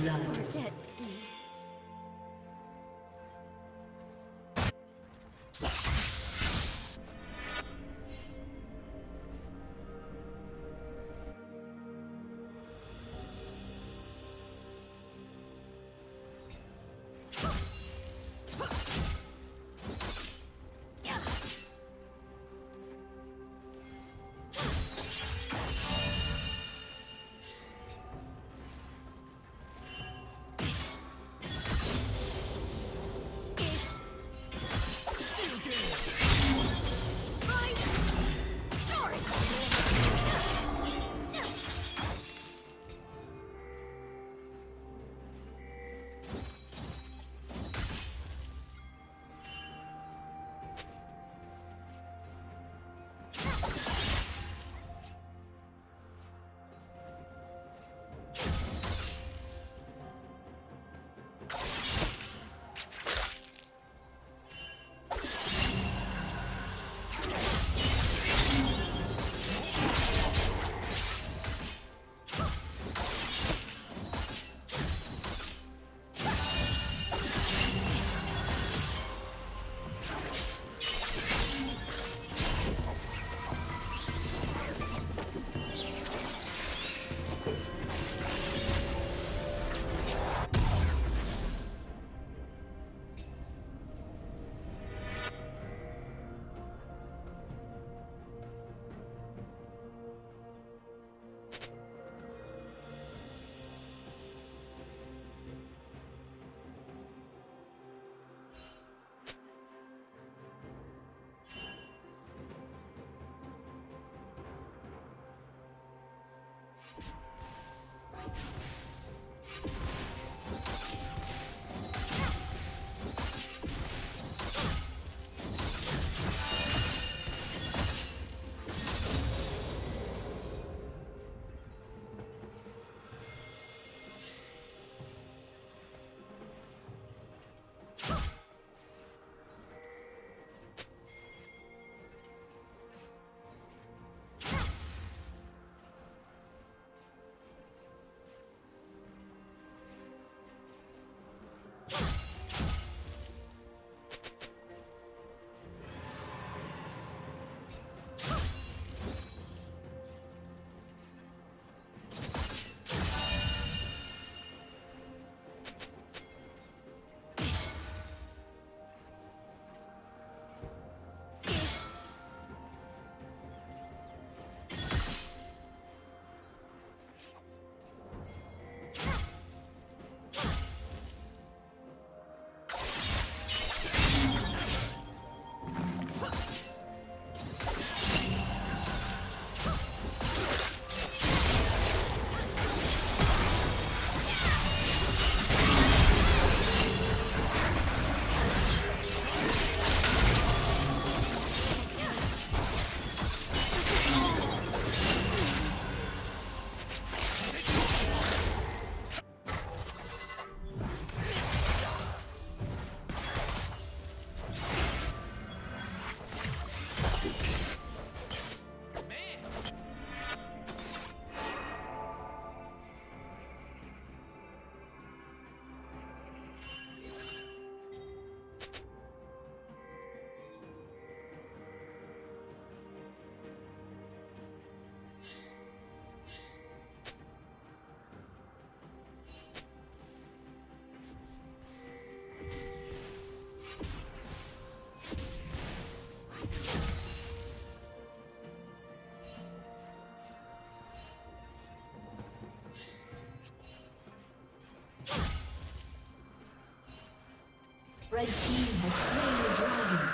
blood. Red team has slain the dragon.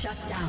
Shut down.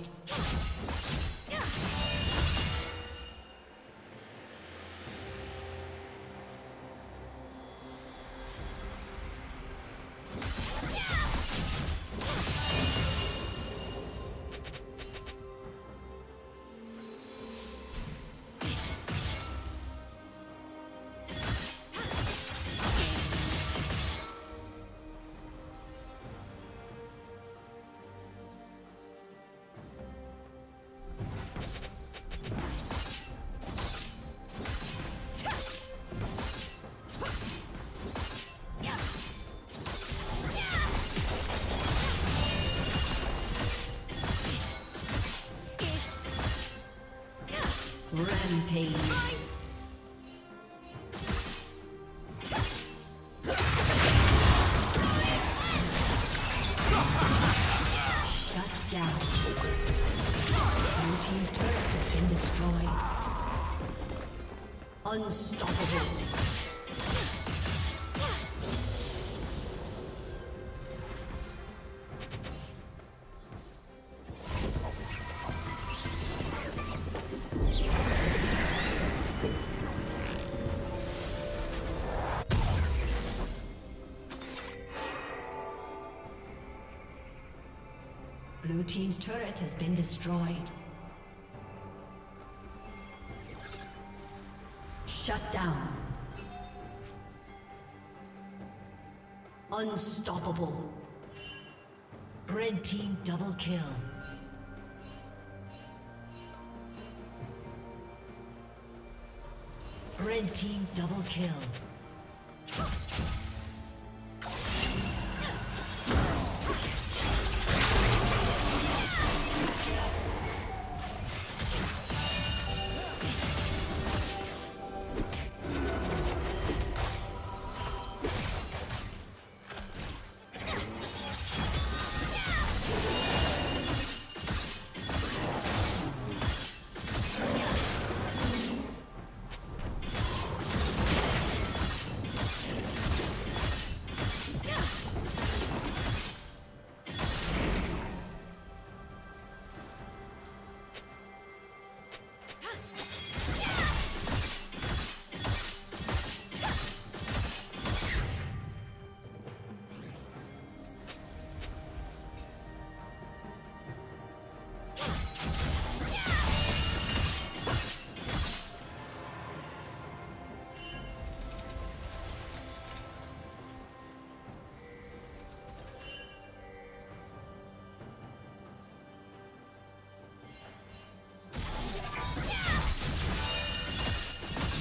Rampage. Blue team's turret has been destroyed. Shut down. Unstoppable. Red team double kill. Red team double kill.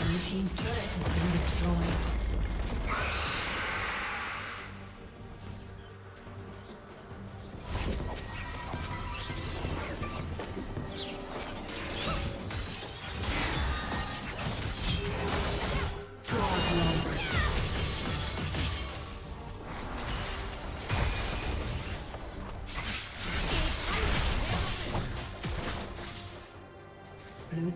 Blue team's turret has been destroyed. Blue